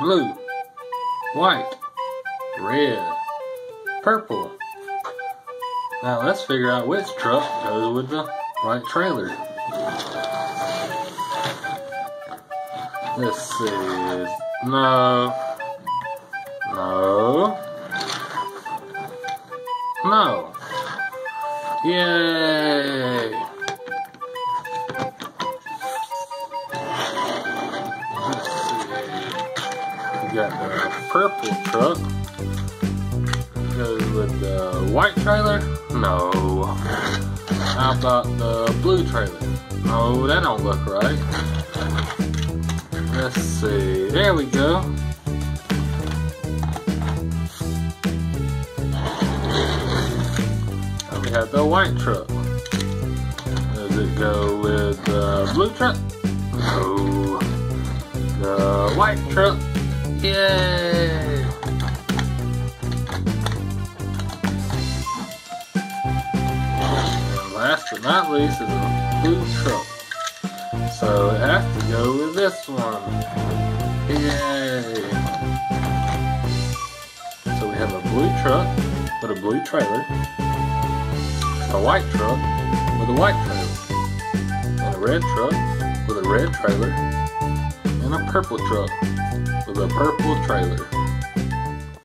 blue, white, red, purple. Now let's figure out which truck goes with the right trailer. Let's see. No. Yay! Let's see. We got the purple truck. Goes with the white trailer? No. How about the blue trailer? No, that don't look right. Let's see. There we go. Had the white truck. Does it go with the blue truck? No. The white truck. Yay! And last but not least is the blue truck. So it has to go with this one. Yay! So we have a blue truck with a blue trailer. A white truck with a white trailer, and a red truck with a red trailer, and a purple truck with a purple trailer.